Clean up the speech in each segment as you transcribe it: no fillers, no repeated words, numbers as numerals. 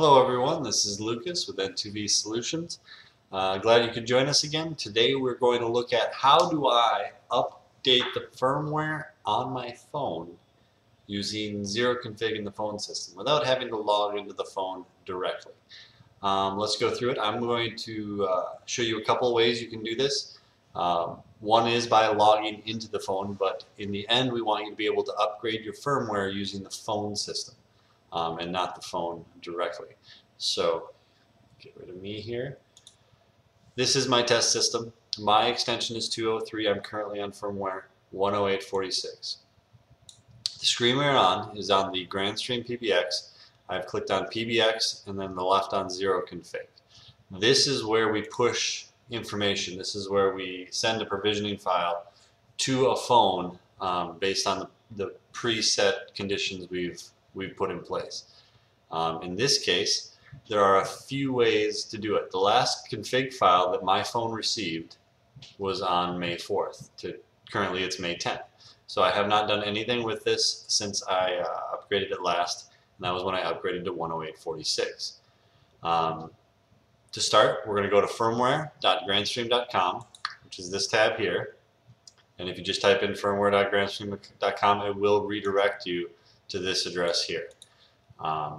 Hello everyone, this is Lucas with N2V Solutions. Glad you could join us again. Today we're going to look at how do I update the firmware on my phone using Zero Config in the phone system without having to log into the phone directly. Let's go through it. I'm going to show you a couple ways you can do this. One is by logging into the phone, but in the end we want you to be able to upgrade your firmware using the phone system and not the phone directly. So get rid of me here. This is my test system. My extension is 203. I'm currently on firmware 10846. The screen we're on is on the Grandstream PBX. I've clicked on PBX and then the left on Zero Config. This is where we push information. This is where we send a provisioning file to a phone based on the preset conditions we've put in place. In this case, there are a few ways to do it. The last config file that my phone received was on May 4th. Currently it's May 10th. So I have not done anything with this since I upgraded it last, and that was when I upgraded to 10846. To start, we're going to go to firmware.grandstream.com, which is this tab here, and if you just type in firmware.grandstream.com, it will redirect you to this address here. I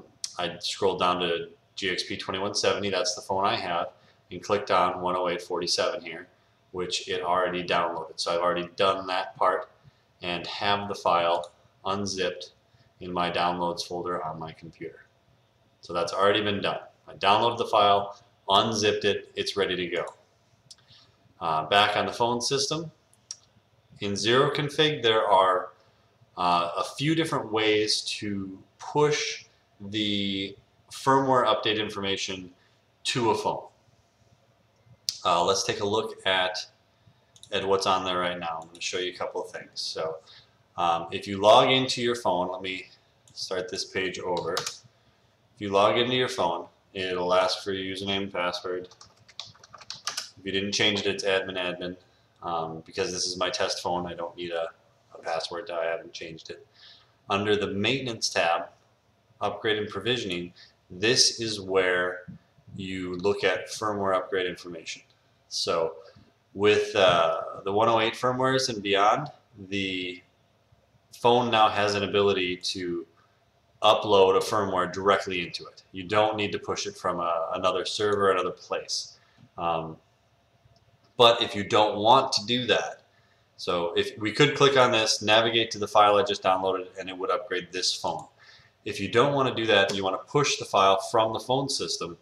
scrolled down to GXP 2170, that's the phone I have, and clicked on 10847 here, which it already downloaded. So I've already done that part and have the file unzipped in my downloads folder on my computer. So that's already been done. I downloaded the file, unzipped it, it's ready to go. Back on the phone system, in Zero Config there are a few different ways to push the firmware update information to a phone. Let's take a look at what's on there right now. I'm going to show you a couple of things. So if you log into your phone, let me start this page over. If you log into your phone, it'll ask for your username and password. If you didn't change it, it's admin. Because this is my test phone, I don't need a password. I haven't changed it. Under the maintenance tab, upgrade and provisioning, this is where you look at firmware upgrade information. So with the 108 firmwares and beyond, the phone now has an ability to upload a firmware directly into it. You don't need to push it from another server, another place. But if you don't want to do that, so if we could click on this, navigate to the file I just downloaded, and it would upgrade this phone. If you don't want to do that and you want to push the file from the phone system,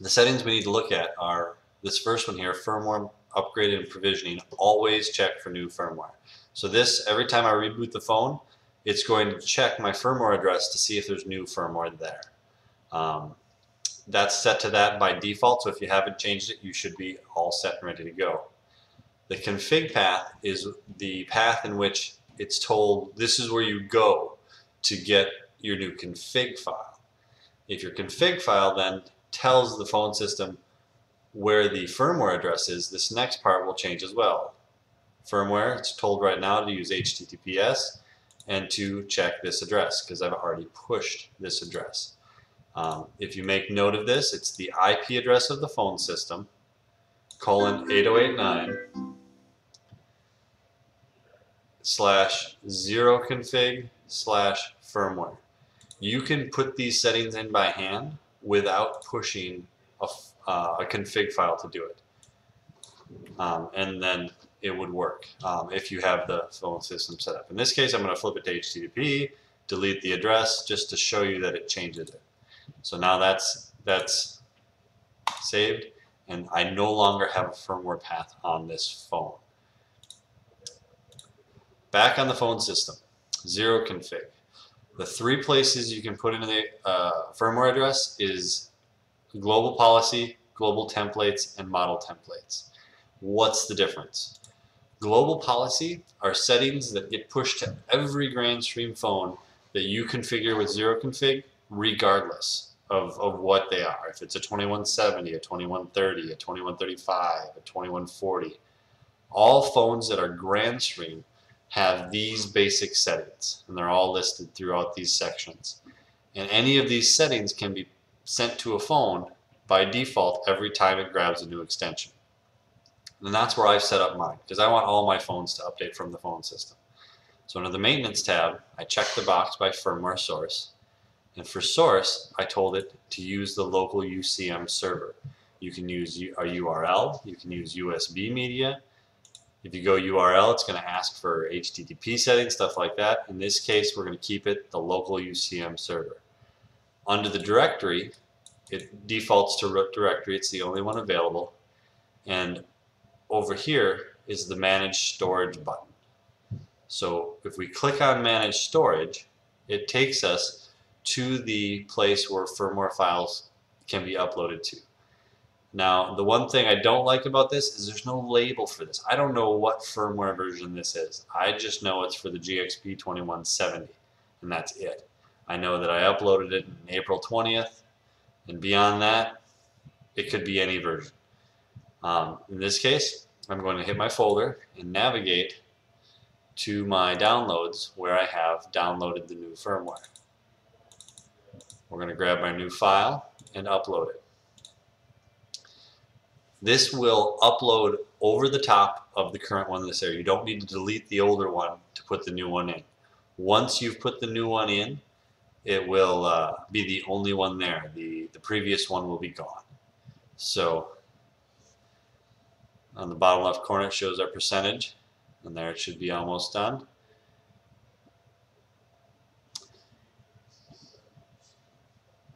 the settings we need to look at are this first one here, firmware upgrade and provisioning, always check for new firmware. So this, every time I reboot the phone, it's going to check my firmware address to see if there's new firmware there. That's set to that by default, so if you haven't changed it, you should be all set and ready to go. The config path is the path in which it's told this is where you go to get your new config file. If your config file then tells the phone system where the firmware address is, this next part will change as well. Firmware, it's told right now to use HTTPS and to check this address because I've already pushed this address. If you make note of this, it's the IP address of the phone system, /0config/firmware. You can put these settings in by hand without pushing a config file to do it. And then it would work if you have the phone system set up. In this case, I'm going to flip it to HTTP, delete the address just to show you that it changes it. So now that's saved, and I no longer have a firmware path on this phone. Back on the phone system, Zero Config. The three places you can put in the firmware address is global policy, global templates, and model templates. What's the difference? Global policy are settings that get pushed to every Grandstream phone that you configure with Zero Config regardless of what they are. If it's a 2170, a 2130, a 2135, a 2140, all phones that are Grandstream have these basic settings, and they're all listed throughout these sections. And any of these settings can be sent to a phone by default every time it grabs a new extension. And that's where I've set up mine, because I want all my phones to update from the phone system. So under the maintenance tab, I check the box by firmware source. And for source, I told it to use the local UCM server. You can use a URL, you can use USB media. If you go URL, it's going to ask for HTTP settings, stuff like that. In this case, we're going to keep it the local UCM server. Under the directory, it defaults to root directory. It's the only one available. And over here is the Manage Storage button. So if we click on Manage Storage, it takes us to the place where firmware files can be uploaded to. Now, the one thing I don't like about this is there's no label for this. I don't know what firmware version this is. I just know it's for the GXP 2170, and that's it. I know that I uploaded it on April 20th, and beyond that, it could be any version. In this case, I'm going to hit my folder and navigate to my downloads where I have downloaded the new firmware. We're going to grab my new file and upload it. This will upload over the top of the current one that's there. You don't need to delete the older one to put the new one in. Once you've put the new one in, it will be the only one there. The previous one will be gone. So on the bottom left corner it shows our percentage, and there it should be almost done.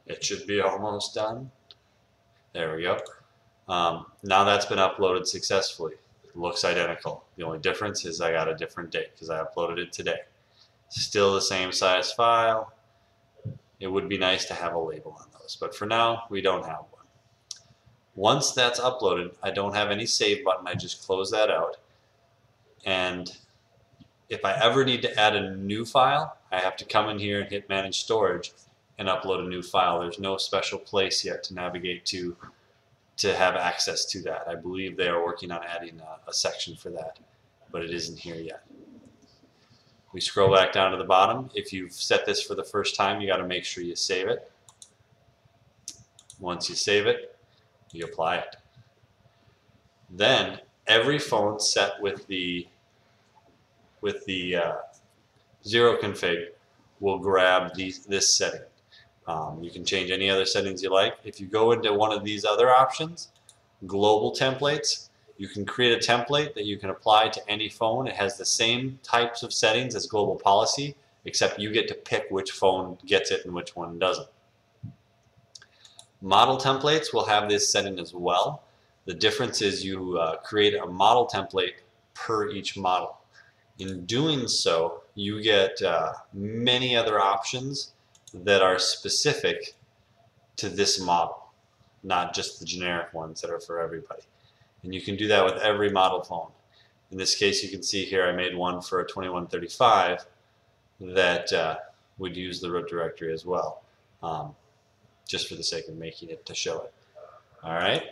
It should be almost done. There we go. Now that's been uploaded successfully. It looks identical. The only difference is I got a different date because I uploaded it today. Still the same size file. It would be nice to have a label on those, but for now we don't have one. Once that's uploaded, I don't have any save button. I just close that out. And if I ever need to add a new file, I have to come in here and hit Manage Storage and upload a new file. There's no special place yet to navigate to have access to that. I believe they are working on adding a section for that, but it isn't here yet. We scroll back down to the bottom. If you've set this for the first time, you got to make sure you save it. Once you save it, you apply it. Then every phone set with the Zero Config will grab this setting. You can change any other settings you like. If you go into one of these other options, global templates, you can create a template that you can apply to any phone. It has the same types of settings as global policy, except you get to pick which phone gets it and which one doesn't. Model templates will have this setting as well. The difference is you create a model template per each model. In doing so, you get many other options that are specific to this model, not just the generic ones that are for everybody. And you can do that with every model phone. In this case, you can see here I made one for a 2135 that would use the root directory as well, just for the sake of making it to show it. All right.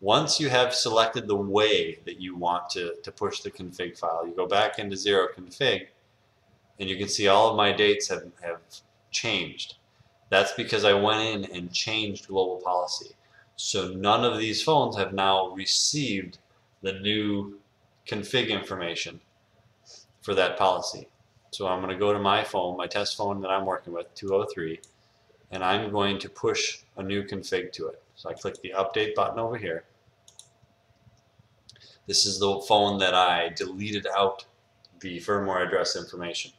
Once you have selected the way that you want to push the config file, you go back into Zero Config, and you can see all of my dates have changed. That's because I went in and changed global policy. So none of these phones have now received the new config information for that policy. So I'm going to go to my phone, my test phone that I'm working with, 203, and I'm going to push a new config to it. So I click the update button over here. This is the phone that I deleted out the firmware address information.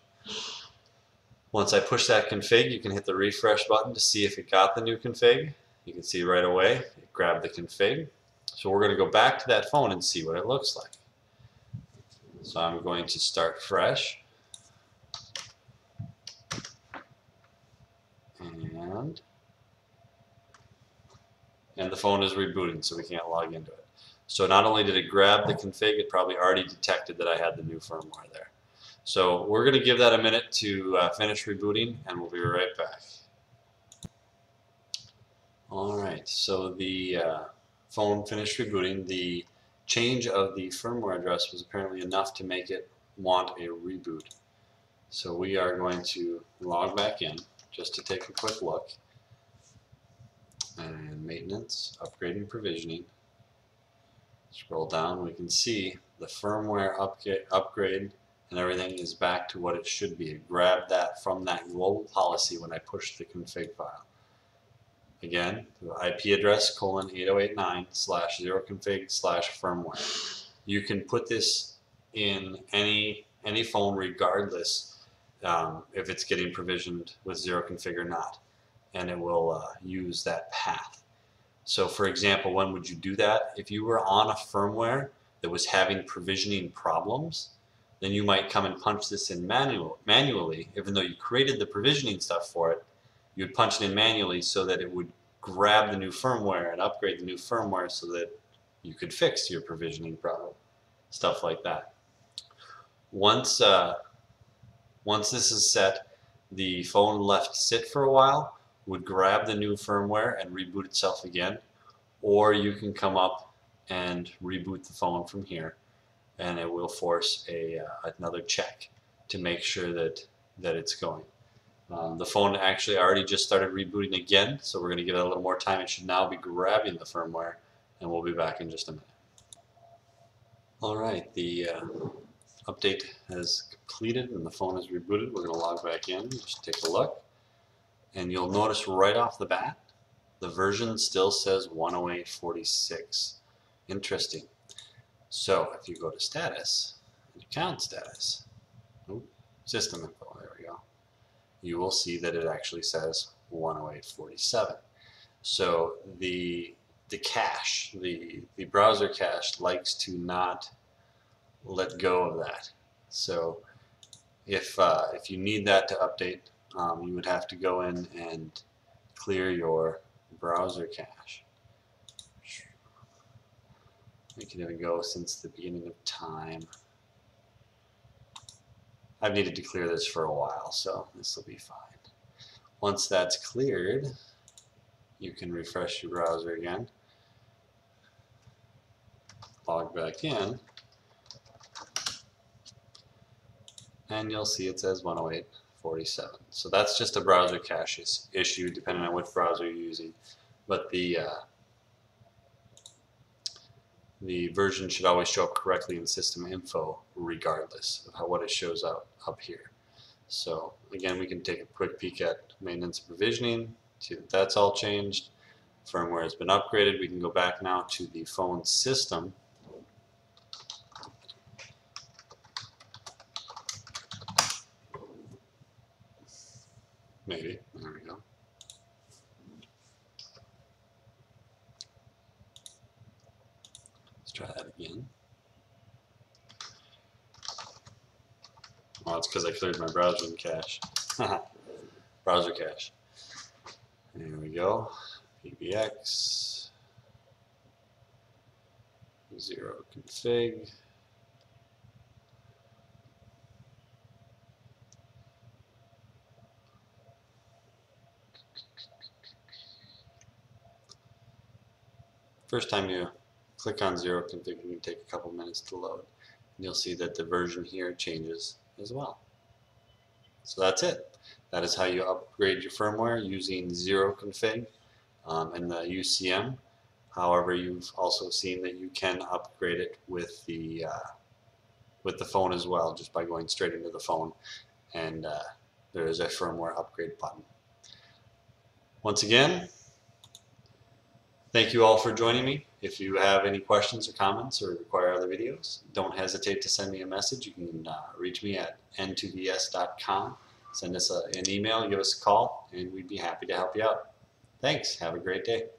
Once I push that config, you can hit the refresh button to see if it got the new config. You can see right away it grabbed the config. So we're going to go back to that phone and see what it looks like. So I'm going to start fresh. And the phone is rebooting, so we can't log into it. So not only did it grab the config, it probably already detected that I had the new firmware there. So we're going to give that a minute to finish rebooting, and we'll be right back. Alright, so the phone finished rebooting. The change of the firmware address was apparently enough to make it want a reboot. So we are going to log back in. just to take a quick look. And maintenance, upgrade and provisioning. Scroll down, we can see the firmware upgrade and everything is back to what it should be. It grabbed that from that global policy when I pushed the config file. Again, the IP address :8089/0config/firmware. You can put this in any phone regardless if it's getting provisioned with zero config or not, and it will use that path. So for example, when would you do that? If you were on a firmware that was having provisioning problems, then you might come and punch this in manually, even though you created the provisioning stuff for it. You would punch it in manually so that it would grab the new firmware and upgrade the new firmware so that you could fix your provisioning problem, stuff like that. Once this is set, the phone left sit for a while, would grab the new firmware and reboot itself again, or you can come up and reboot the phone from here, and it will force another check to make sure that it's going. The phone actually already just started rebooting again, so we're going to give it a little more time. It should now be grabbing the firmware, and we'll be back in just a minute. Alright, the update has completed and the phone is rebooted. We're going to log back in, just take a look, and you'll notice right off the bat the version still says 108.46. Interesting. So if you go to status, account status, system info, there we go, you will see that it actually says 108.47. So the cache, the browser cache likes to not let go of that. So if you need that to update, you would have to go in and clear your browser cache. You can even go since the beginning of time. I've needed to clear this for a while, so this will be fine. Once that's cleared, you can refresh your browser again, log back in, and you'll see it says 108.47. So that's just a browser cache issue depending on which browser you're using, but the version should always show up correctly in system info regardless of what it shows up here. So again, we can take a quick peek at maintenance provisioning, see that that's all changed, firmware has been upgraded. We can go back now to the phone system, maybe, there we go. Let's try that again. Well, it's because I cleared my browsing cache. Browser cache. There we go. PBX. Zero config. First time you click on zero config, it can take a couple minutes to load. And you'll see that the version here changes as well. So that's it. That is how you upgrade your firmware using zero config and the UCM. However, you've also seen that you can upgrade it with the phone as well, just by going straight into the phone. And there is a firmware upgrade button. Once again, thank you all for joining me. If you have any questions or comments or require other videos, don't hesitate to send me a message. You can reach me at n2vs.com. Send us an email, give us a call, and we'd be happy to help you out. Thanks. Have a great day.